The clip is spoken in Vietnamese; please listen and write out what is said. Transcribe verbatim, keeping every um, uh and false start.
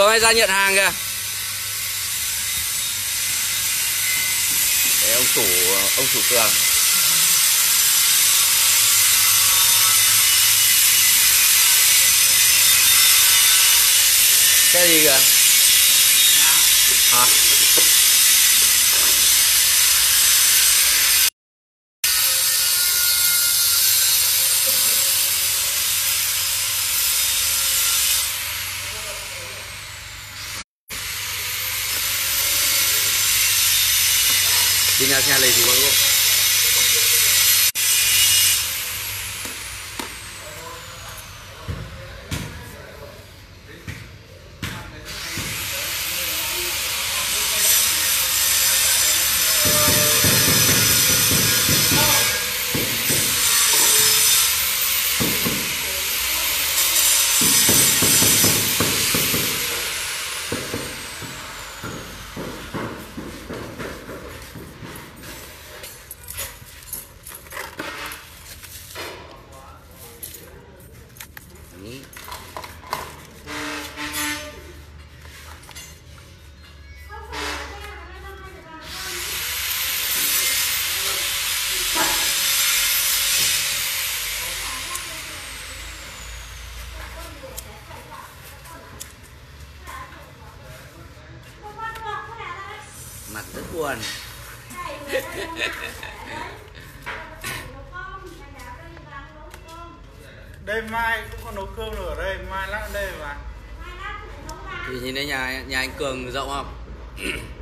Cường hay ra nhận hàng kìa. Để ông chủ ông chủ Cường. Cái gì kìa? Hả? Đi nhà xe lì thì con luôn. Mặt rất buồn. Đêm mai cũng có nấu cơm ở đây, mai lát đây mà. Thì nhìn thấy nhà nhà anh Cường rộng không?